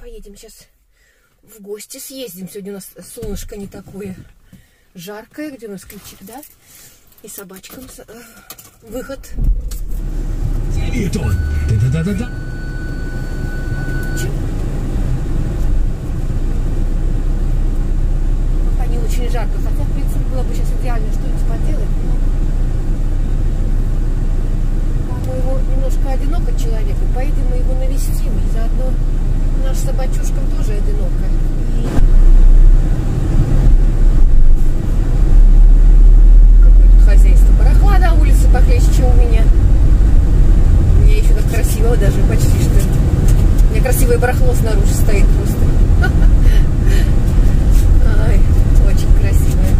Поедем сейчас в гости съездим. Сегодня у нас солнышко не такое жаркое, где у нас ключик, да? И собачкам выход. Они очень жарко, хотя, в принципе, было бы сейчас идеально что-нибудь поделать, но по-моему, немножко одиноко человеку, поедем мы его навестим, и заодно наш собачушкам тоже одиноко. Какое тут хозяйство, барахла на улице похлеще, чем у меня. У меня еще так красиво даже, почти что. У меня красивое барахло снаружи стоит просто. Ай, очень красивое.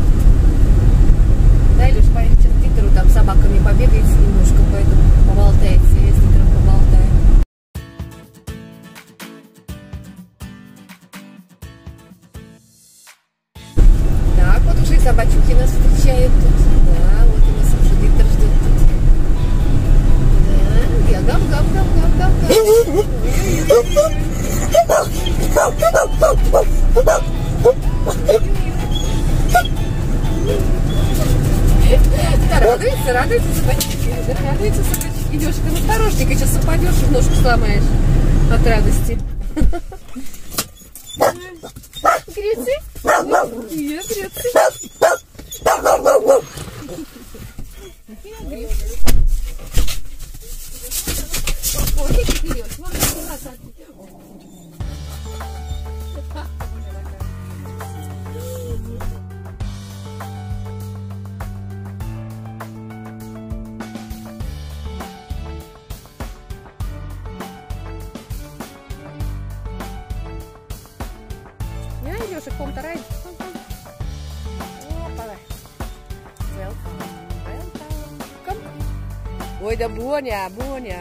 Да, Илюш, поедет сейчас к Питеру, там с собаками побегает немножко, поэтому поболтаете, с Питером поболтаем. Так, вот уже и собачки нас встречают тут. Да, вот у нас уже Питер ждет тут. Да, я гам-гам-гам-гам-гам-гам. Да, радуется собачки, да, радуется собачки. Идешь, ты осторожненько сейчас упадешь и ножку сломаешь от радости. Грецы? Нет, грецы. Ой, да Боня, Боня.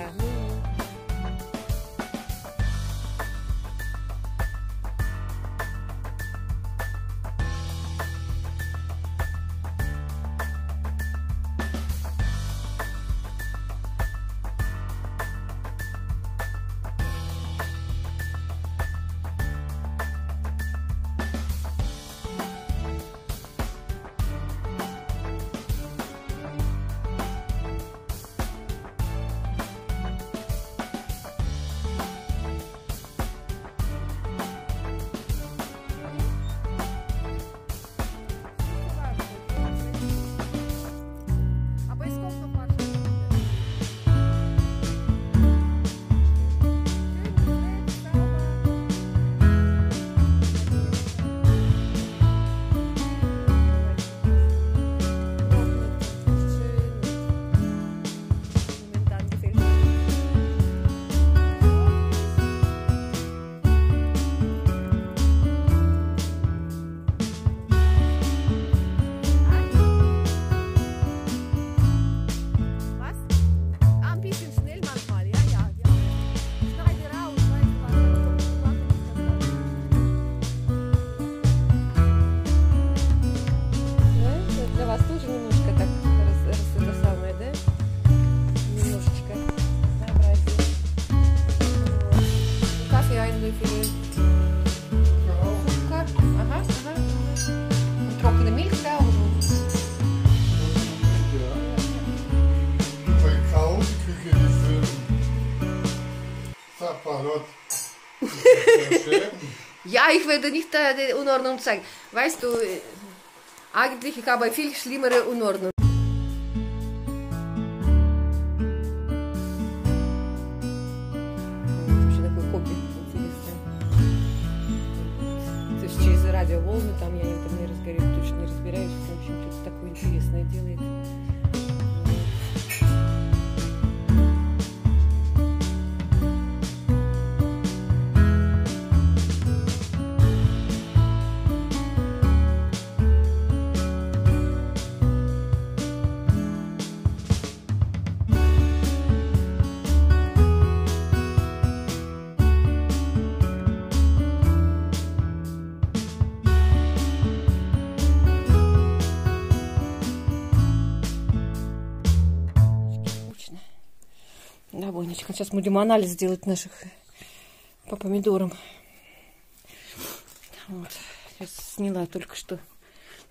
Ich werde nicht die Unordnung zeigen. Weißt du, eigentlich ich habe viel schlimmere Unordnung. Вообще такой копий интересный. То есть через радиоволны там я не разгорел, точно не разбираюсь. В общем, что-то такое интересное делает. Сейчас будем анализ делать наших по помидорам. Вот. Сейчас сняла только что.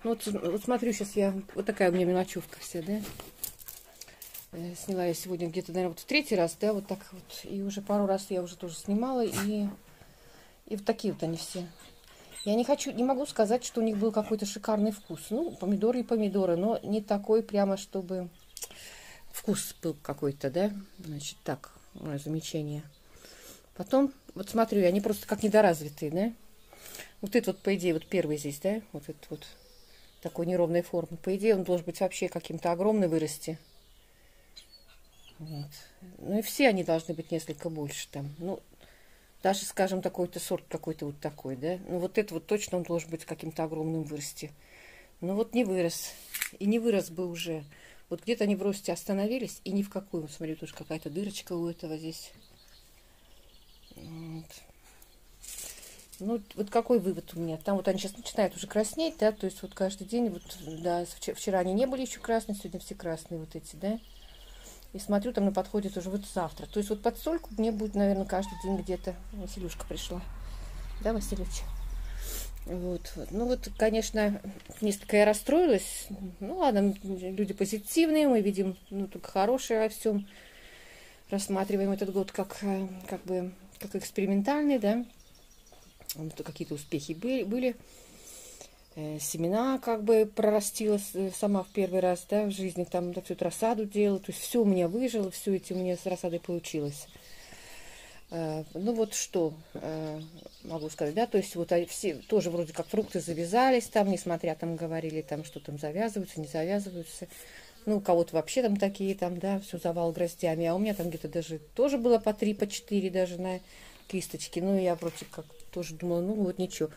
Ну, вот смотрю, сейчас я... Вот такая у меня мелочевка вся, да? Сняла я сегодня где-то, наверное, вот в третий раз, да, вот так вот. И уже пару раз я уже тоже снимала. И вот такие вот они все. Я не хочу, не могу сказать, что у них был какой-то шикарный вкус. Ну, помидоры и помидоры, но не такой прямо, чтобы вкус был какой-то, да? Значит, так, мое замечание. Потом, вот смотрю, они просто как недоразвитые, да? Вот этот вот, по идее, вот первый здесь, да? Вот этот вот такой неровной формы. По идее, он должен быть вообще каким-то огромным вырасти. Вот. Ну и все они должны быть несколько больше там. Ну, даже, скажем, такой-то сорт какой-то вот такой, да? Ну, вот это вот точно он должен быть каким-то огромным вырасти. Но вот не вырос. И не вырос бы уже. Вот где-то они в росте остановились, и ни в какую. Вот, смотри, тоже какая-то дырочка у этого здесь. Вот. Ну, вот какой вывод у меня? Там вот они сейчас начинают уже краснеть, да? То есть вот каждый день, вот, да, вчера они не были еще красные, сегодня все красные вот эти, да? И смотрю, там на подходе уже вот завтра. То есть вот подстольку мне будет, наверное, каждый день где-то. Василюшка пришла. Да, Василевич? Вот. Ну вот, конечно, несколько я расстроилась. Ну ладно, люди позитивные, мы видим, ну, только хорошее во всем. Рассматриваем этот год как бы как экспериментальный, да. Какие-то успехи были. Семена как бы прорастила сама в первый раз, да, в жизни, там да, всю эту рассаду делала, то есть все у меня выжило, все эти у меня с рассадой получилось. Ну вот что могу сказать, да, то есть вот все тоже вроде как фрукты завязались там, несмотря там говорили там, что там завязываются, не завязываются, ну у кого-то вообще там такие там, да, все завал гроздями, а у меня там где-то даже тоже было по 3, по 4 даже на кисточке, ну я вроде как тоже думала, ну вот ничего.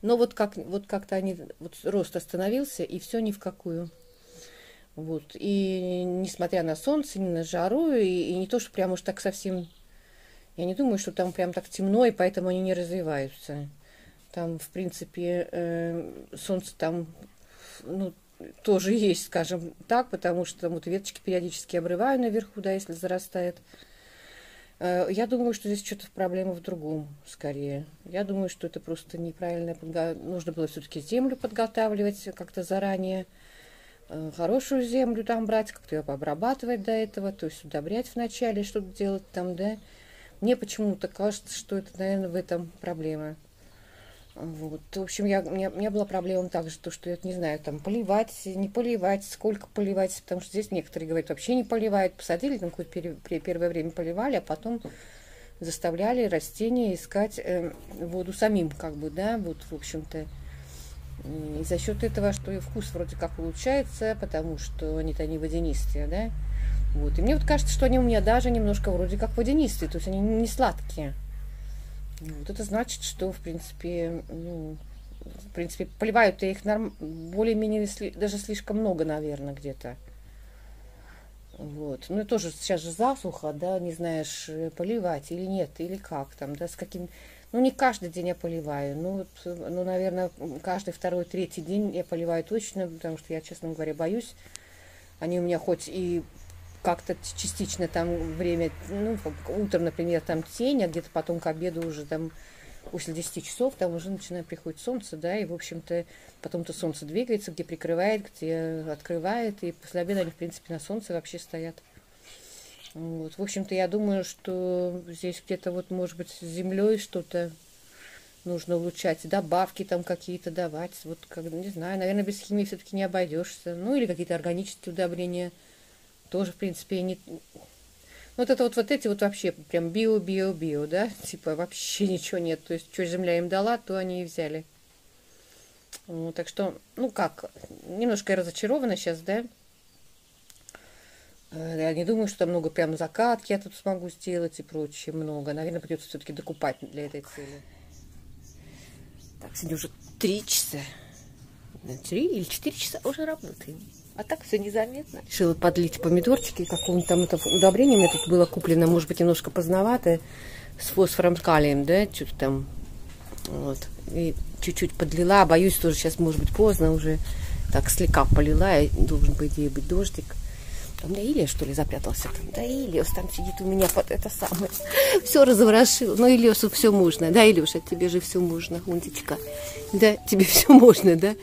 Но вот как-то они, вот рост остановился, и все ни в какую. Вот. И несмотря на солнце, ни на жару, и не то, что прям уж так совсем... Я не думаю, что там прям так темно, и поэтому они не развиваются. Там, в принципе, солнце там, ну, тоже есть, скажем так, потому что там вот веточки периодически обрываю наверху, да, если зарастает. Я думаю, что здесь что-то проблема в другом, скорее. Я думаю, что это просто неправильно. Нужно было все-таки землю подготавливать как-то заранее. Хорошую землю там брать, как-то ее обрабатывать до этого. То есть удобрять вначале, что-то делать там, да. Мне почему-то кажется, что это, наверное, в этом проблема. Вот. В общем, у меня была проблема также, то, что я не знаю, там поливать, не поливать, сколько поливать, потому что здесь некоторые говорят, вообще не поливают, посадили, там какое-то первое время поливали, а потом заставляли растения искать воду самим, как бы, да, вот, в общем-то. И за счет этого, что и вкус вроде как улучшается, потому что они-то не водянистые, да. Вот. И мне вот кажется, что они у меня даже немножко вроде как водянистые, то есть они не сладкие. Вот это значит, что, в принципе, ну, поливают-то их более-менее, даже слишком много, наверное, где-то. Вот. Ну, и тоже сейчас же засуха, да, не знаешь, поливать или нет, или как там, да, с каким... Ну, не каждый день я поливаю, ну, вот, ну, наверное, каждый второй, третий день я поливаю точно, потому что я, честно говоря, боюсь. Они у меня хоть и... как-то частично там время, ну, утром, например, там тень, а где-то потом к обеду уже там после 10 часов там уже начинает приходить солнце, да, и, в общем-то, потом-то солнце двигается, где прикрывает, где открывает, и после обеда они, в принципе, на солнце вообще стоят. Вот, в общем-то, я думаю, что здесь где-то вот, может быть, с землей что-то нужно улучшать, добавки там какие-то давать, вот, как, не знаю, наверное, без химии все-таки не обойдешься, ну, или какие-то органические удобрения. Тоже, в принципе, не... Вот это вот, вот эти вот вообще прям био-био-био, да? Типа вообще ничего нет. То есть, что земля им дала, то они и взяли. Ну, так что, ну как, немножко я разочарована сейчас, да? Я не думаю, что там много прям закатки я тут смогу сделать и прочее много. Наверное, придется все-таки докупать для этой цели. Так, сегодня уже 3 часа. 3 или 4 часа уже работаем. А так все незаметно. Решила подлить помидорчики. Какое-то там это удобрение у меня тут было куплено, может быть, немножко поздновато. С фосфором, с калием, да, что-то там. Вот. И чуть-чуть подлила. Боюсь, тоже сейчас, может быть, поздно уже. Так слегка полила. И должен, по идее, быть дождик. Там Илия, что ли, запрятался? Там, да, Илиос там сидит у меня под это самое. Все разворошил. Но Илиосу все можно. Да, Илюша, тебе же все можно, умничка. Да, тебе все можно, да?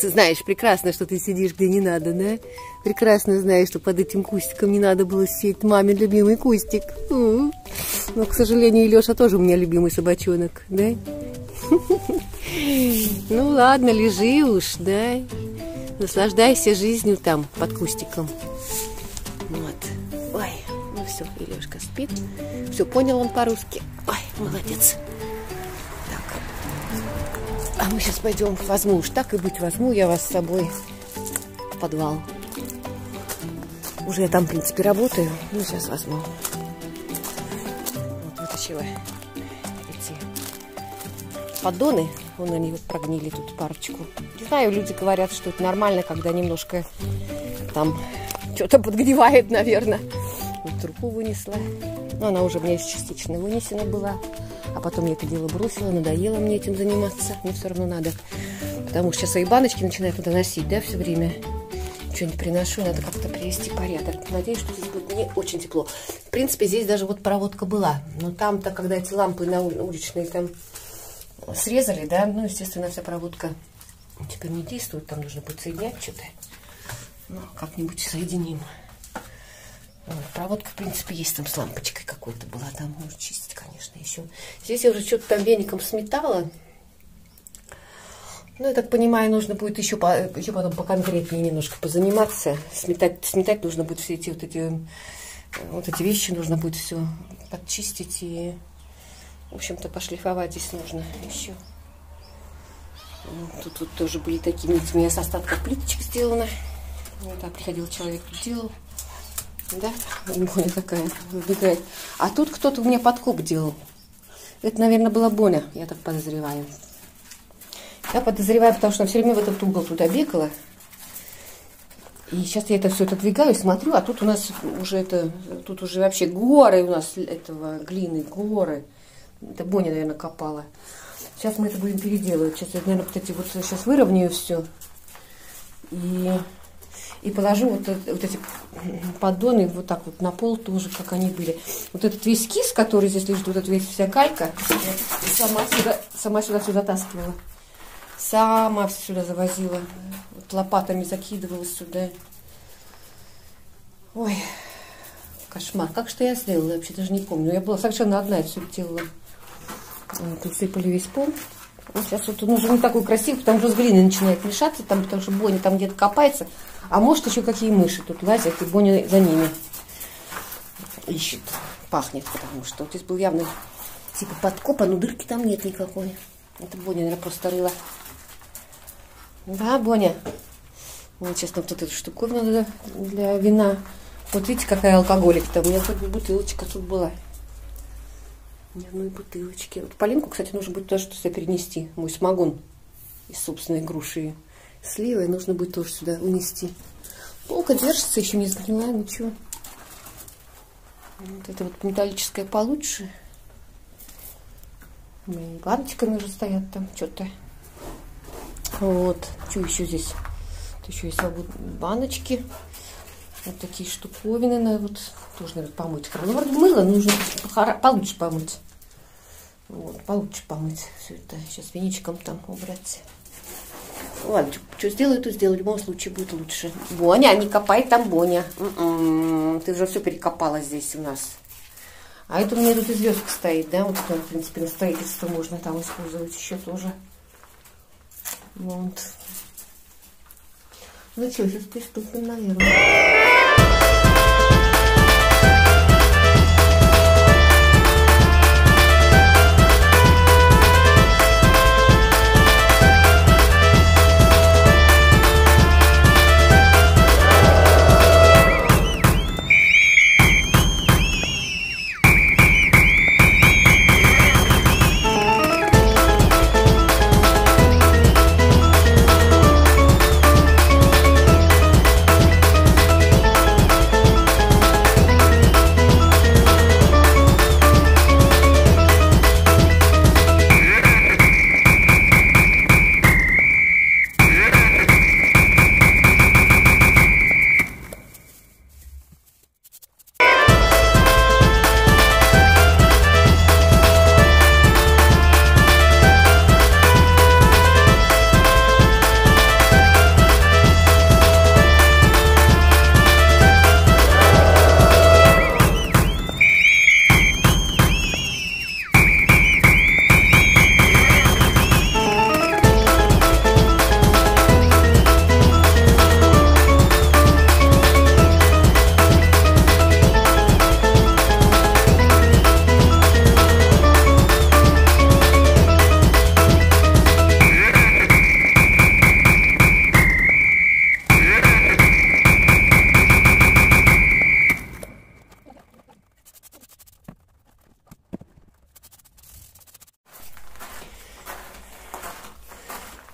Ты знаешь прекрасно, что ты сидишь где не надо, да? Прекрасно знаешь, что под этим кустиком не надо было сеять мамин любимый кустик. Но, к сожалению, Илюша тоже у меня любимый собачонок, да? Ну ладно, лежи уж, да? Наслаждайся жизнью там, под кустиком. Вот. Ой, ну все, Илюшка спит. Все, понял он по-русски. Ой, молодец. Так. А мы сейчас пойдем, возьму уж так и быть, возьму я вас с собой в подвал. Уже я там, в принципе, работаю. Ну, сейчас возьму. Вот вытащила эти поддоны. Вон они вот прогнили тут парочку. Не знаю, люди говорят, что это нормально, когда немножко там что-то подгнивает, наверное. Вот руку вынесла. Но она уже у меня частично вынесена была. А потом я это дело бросила, надоело мне этим заниматься. Мне все равно надо. Потому что сейчас свои баночки начинают доносить, да, все время. Что-нибудь приношу, надо как-то привести порядок. Надеюсь, что здесь будет не очень тепло. В принципе, здесь даже вот проводка была. Но там-то, когда эти лампы на уличные там срезали, да, ну, естественно, вся проводка теперь не действует, там нужно будет соединять что-то. Ну, как-нибудь соединим. Вот, проводка, в принципе, есть там с лампочкой какой-то была, там нужно чистить, конечно, еще. Здесь я уже что-то там веником сметала. Ну, я так понимаю, нужно будет еще потом поконкретнее немножко позаниматься. Сметать нужно будет все эти вот эти вещи, нужно будет все подчистить и, в общем-то, пошлифовать здесь нужно еще. Ну, тут вот тоже были такие, видите, у меня с остатков плиточек сделано. Вот так приходил человек, делал. Да, Боня такая убегает. А тут кто-то у меня подкоп делал. Это, наверное, была Боня, я так подозреваю. Я подозреваю, потому что она все время в этот угол туда бегала. И сейчас я это все отодвигаю, смотрю, а тут у нас уже это, тут уже вообще горы у нас этого глины, горы. Это Боня, наверное, копала. Сейчас мы это будем переделывать. Сейчас я, наверное, кстати, вот сейчас выровняю все. И положу вот эти поддоны вот так вот на пол тоже, как они были. Вот этот весь кис, который здесь лежит, вот эта весь вся калька, я сама сюда все затаскивала. Сама сюда завозила. Вот лопатами закидывала сюда. Ой, кошмар. Как что я сделала? Я вообще даже не помню. Я была совершенно одна, я все делала. Присыпали весь пол. Вот сейчас вот он уже не такой красивый, потому что с глиной начинает мешаться, там, потому что Боня там где-то копается. А может, еще какие мыши тут лазят, и Боня за ними ищет. Пахнет, потому что вот здесь был явно типа подкоп, но дырки там нет никакой. Это Боня, наверное, просто рыла. Да, Боня. Вот сейчас нам тут эту штуковину для вина. Вот видите, какая алкоголик-то. У меня хоть бутылочка тут была. Ни одной бутылочки. Вот Полинку, кстати, нужно будет тоже сюда перенести. Мой самогон из собственной груши. Сливой нужно будет тоже сюда унести. Полка держится, еще не сгнила, ничего. Вот это вот металлическое получше. Баночками уже стоят там что-то. Вот. Что еще здесь? Тут еще есть баночки. Вот такие штуковины. Надо вот тоже, наверное, помыть. Ну, вроде мыло нужно получше помыть. Вот, получше помыть все это. Сейчас веничком там убрать. Ладно, что сделаю, то сделаю. В любом случае будет лучше. Боня, не копай там, Боня. Ты уже все перекопала здесь у нас. А это у меня тут и звездка стоит, да, вот что, в принципе, на строительство можно там использовать еще тоже. Вот. Ну что, сейчас приступим, наверное.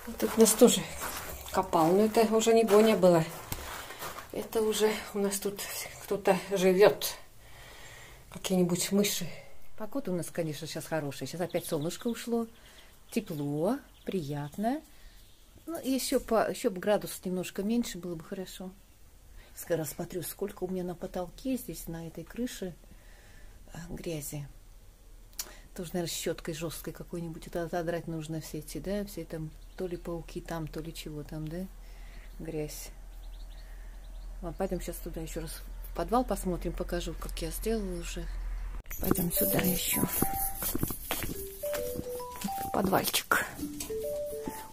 Вот тут нас тоже копал, но это уже не Гоня была. Это уже у нас тут кто-то живет. Какие-нибудь мыши. Погода у нас, конечно, сейчас хорошая. Сейчас опять солнышко ушло. Тепло, приятно. Ну, еще бы градус немножко меньше, было бы хорошо. Скоро смотрю, сколько у меня на потолке здесь, на этой крыше грязи. Тоже, наверное, щеткой жесткой какой-нибудь отодрать нужно все эти, да, все там, то ли пауки там, то ли чего там, да, грязь. Ладно, пойдем сейчас туда еще раз в подвал посмотрим, покажу, как я сделала уже. Пойдем сюда еще. Подвальчик.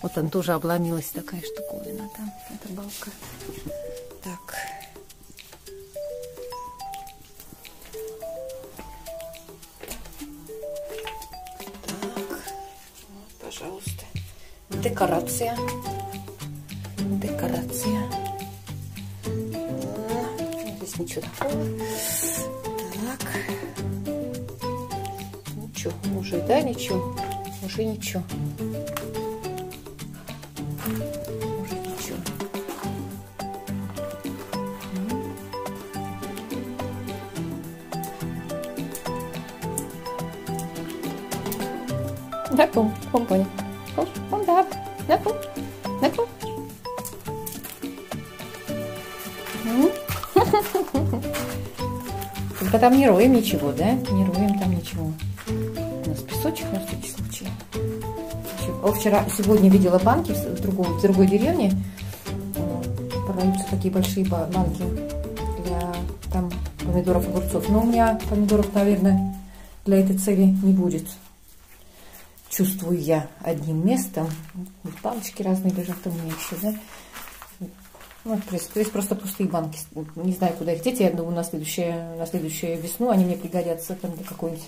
Вот там тоже обломилась такая штуковина, там, эта балка. Так. Вот, пожалуйста. Декорация. Декорация. Здесь ничего такого. Так. Ничего, уже, да, ничего. Уже ничего. Накум, компони. Ком, да. Накум, накум. Только там не роем ничего, да? Не роем там ничего. У нас песочек, на всякий случай. О, сегодня видела банки в другой деревне. Продаются такие большие банки для там помидоров, огурцов. Но у меня помидоров, наверное, для этой цели не будет. Чувствую я одним местом. Баночки разные лежат у меня еще, да? Ну, в принципе, здесь просто пустые банки. Не знаю, куда их деть. Я думаю, на следующую весну они мне пригодятся. Там для какой-нибудь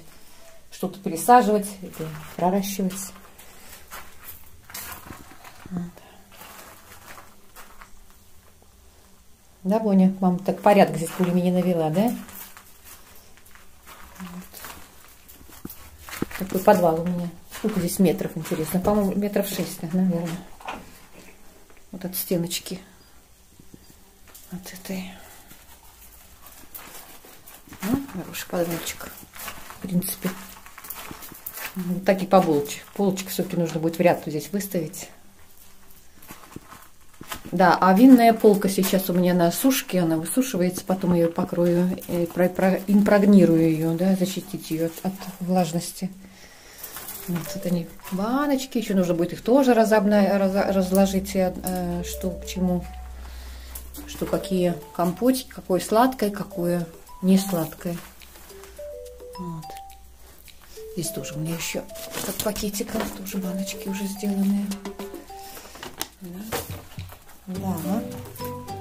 что-то пересаживать, или проращивать. Да, Боня? Мама так порядок здесь пулями не навела, да? Вот. Такой подвал у меня. Сколько здесь метров, интересно? По-моему, метров 6, наверное. Вот от стеночки. От этой. Ну, хороший подвальчик. В принципе. Вот такие по полочек. Полочек все-таки нужно будет в ряд здесь выставить. Да, а винная полка сейчас у меня на сушке. Она высушивается, потом ее покрою. Импрегнирую ее, да, защитить ее от влажности. Вот они баночки, еще нужно будет их тоже разложить, что к чему, что какие компотики, какое сладкое, какое не сладкое. Вот. Здесь тоже у меня еще под пакетиком тоже баночки уже сделанные. Да,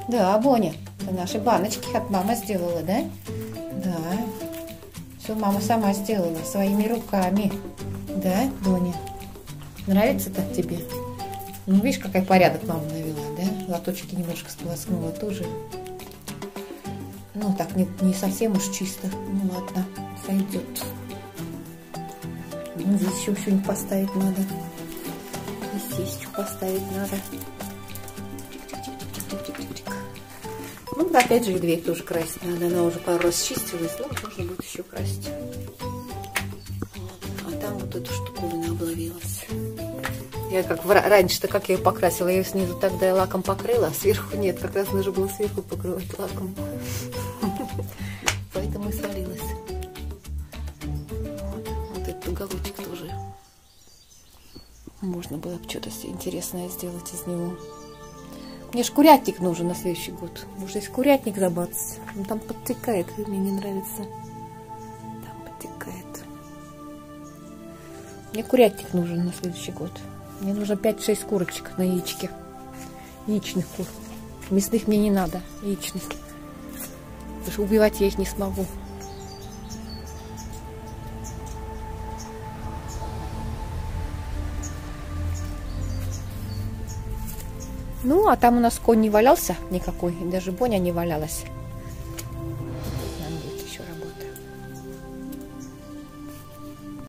да, Боня, это наши баночки от мамы сделала, да? Да, все мама сама сделала своими руками. Да, Доня? Нравится так тебе? Ну, видишь, какой порядок мама навела, да? Лоточки немножко сполоснула тоже. Ну, так не совсем уж чисто. Ну, ладно, сойдет. Ну, здесь еще что-нибудь поставить надо. Здесь еще поставить надо. Ну, да, опять же, и дверь тоже красить надо. Она уже пару раз чистилась, но нужно будет еще красить. Эту штуковина обловилась. Я как раньше-то, как я ее покрасила, я ее снизу тогда и лаком покрыла, а сверху нет, как раз нужно было сверху покрывать лаком. Поэтому и свалилась. Вот этот уголочек тоже. Можно было бы что-то интересное сделать из него. Мне ж курятник нужен на следующий год. Может, здесь курятник забацать. Он там подтекает, мне не нравится. Мне курятник нужен на следующий год. Мне нужно 5-6 курочек на яичке. Яичных кур. Мясных мне не надо. Яичных. Потому что убивать я их не смогу. Ну, а там у нас конь не валялся никакой. И даже Боня не валялась.